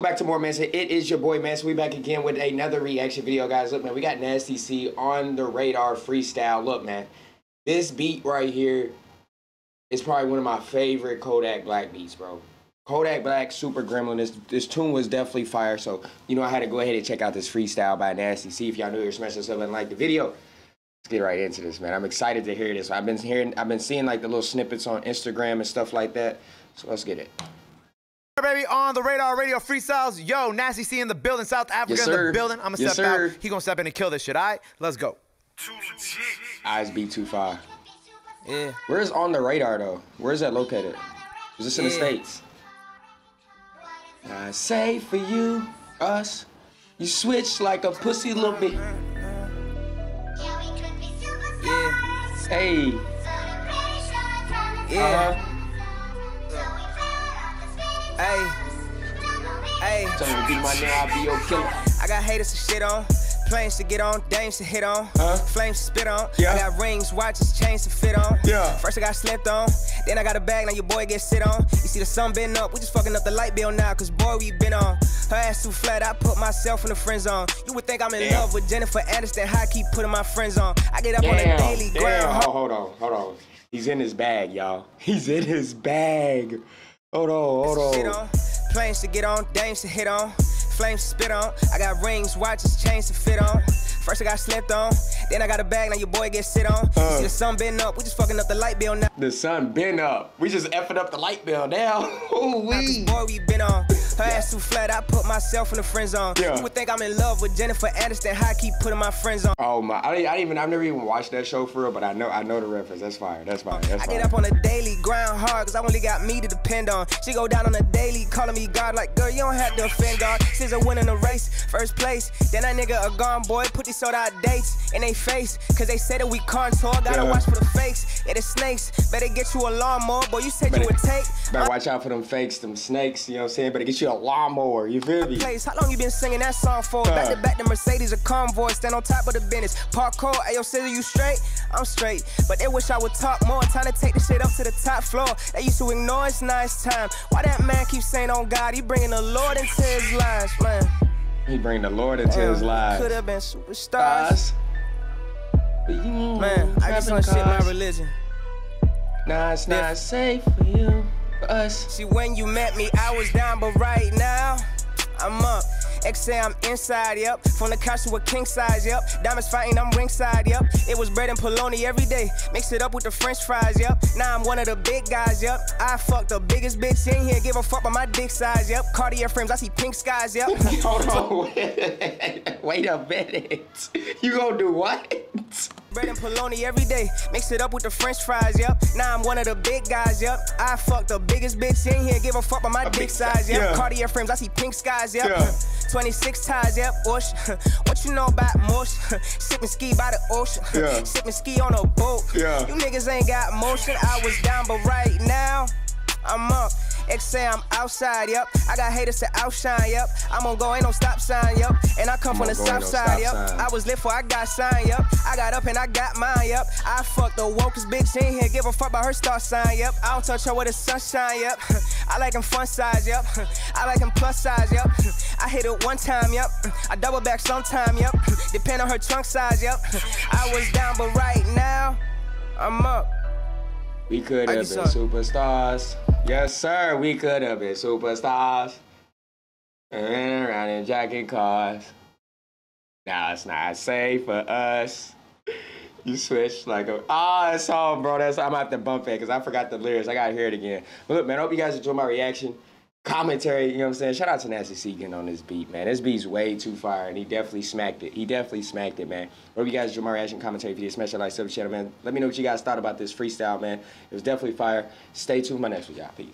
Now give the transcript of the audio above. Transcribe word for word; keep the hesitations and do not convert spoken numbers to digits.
Back to more, man. So it is your boy, man. So we back again with another reaction video, guys. Look, man, we got Nasty C on the radar freestyle. Look, man, this beat right here is probably one of my favorite Kodak Black beats, bro. Kodak Black, Super Gremlin. This this tune was definitely fire. So you know I had to go ahead and check out this freestyle by Nasty C. If y'all knew, you're smashing something and like the video. Let's get right into this, man. I'm excited to hear this. I've been hearing, I've been seeing like the little snippets on Instagram and stuff like that. So let's get it. Baby, on the radar radio freestyles. Yo, Nasty C in the building, South Africa, yes, in the building. I'm gonna yes, step sir. out. He gonna step in and kill this shit. All right, let's go. Eyes B twenty-five. Yeah. Where's on the radar though? Where's that located? Is this yeah. in the States? I say for you, us, you switch like a pussy little bit. Yeah. Hey. Yeah. Uh-huh. Hey, hey, I got haters to shit on, planes to get on, dames to hit on, huh? Flames to spit on, yeah. I got rings, watches, chains to fit on, yeah. First I got slipped on, then I got a bag, now your boy gets sit on. You see the sun been up, we just fucking up the light bill now, cause boy we been on. Her ass too flat, I put myself in the friend zone. You would think I'm in Damn. love with Jennifer Aniston, how I keep putting my friends on. I get up Damn. on a daily ground. Oh, hold on, hold on, he's in his bag, y'all. He's in his bag. Hold on, hold on. Planes to get on, dames to hit on, flames to spit on. I got rings, watches, chains to fit on. First I got slipped on, then I got a bag, now your boy gets sit on. Uh, you see the sun been up, we just fucking up the light bill now. The sun been up, we just effing up the light bill now. Ooh wee. Boy, we been on. Her ass too flat, I put myself in the friend zone. Yeah. You would think I'm in love with Jennifer Aniston, how I keep putting my friends on. Oh my, I didn't, I didn't even, I've never even watched that show for real, but I know, I know the reference. That's fire, that's fire, that's fire. I get up on a daily grind hard, cause I only got me to depend on. She go down on a daily, calling me God, like girl, you don't have to offend God. Scissor winning the race, first place. Then that nigga a gone boy, put these sold out dates in they face, cause they say that we contour. Gotta yeah. watch for the fakes, yeah, the snakes. Better get you a lawnmower, boy, you said better, you would take. Better watch out for them fakes, them snakes, you know what I'm saying? Better get you a lawnmower, you feel me? Place. How long you been singing that song for? Uh. Back to back, the Mercedes, a convoy, stand on top of the business. Parkour, ayo, scissor, you straight? I'm straight, but they wish I would talk more. Time to take this shit up to the top floor. They used to ignore it's nice time. Why that man keeps saying on God, he bringing the Lord into his lives, man. He bring the Lord into his lives. Could have been superstars. Man, I just want to shit my religion. Nah, it's not if, safe for you, for us. See, when you met me, I was down, but right now, I'm up. X A, I'm inside, yep. From the couch to a king size, yep. Diamonds fighting, I'm ringside, yep. It was bread and polony every day. Mix it up with the french fries, yep. Now I'm one of the big guys, yep. I fucked the biggest bitch in here. Give a fuck by my dick size, yep. Cartier frames, I see pink skies, yep. Hold on. Wait a minute. You gonna do what? Bread and polony every day. Mix it up with the french fries, yep. Now I'm one of the big guys, yep. I fucked the biggest bitch in here. Give a fuck by my a dick size, yep. Yeah. Cartier frames, I see pink skies, yep. Yeah. twenty-six ties, yep, Bush. What you know about motion? Sip and ski by the ocean. Yeah. Sip and ski on a boat. Yeah. You niggas ain't got motion. I was down, but right now, I'm up. X A, I'm outside, yep. I got haters to outshine, yep. I'm on go, ain't no stop sign, yep. And I come I'm from the south no side, yep. Sign. I was lit for I got signed, yep. I got up and I got mine, yep. I fucked the wokest bitch in here, give a fuck about her star sign, yep. I don't touch her with a sunshine, yep. I like him fun size, yep. I like him plus size, yep. I hit it one time, yep. I double back sometime, yep. Depend on her trunk size, yep. I was down, but right now, I'm up. We could have been superstars. Yes, sir. We could have been superstars. And around in jacket cars. Now it's not safe for us. You switch like a... Ah, oh, it's all, bro. That's, I'm about to bump it because I forgot the lyrics. I got to hear it again. But look, man, I hope you guys enjoyed my reaction. Commentary, you know what I'm saying? Shout out to Nasty C getting on this beat, man. This beat's way too fire, and he definitely smacked it. He definitely smacked it, man. Hope you guys enjoyed my reaction commentary. If you did, smash that like, sub to the channel, man. Let me know what you guys thought about this freestyle, man. It was definitely fire. Stay tuned for my next one, y'all. Peace.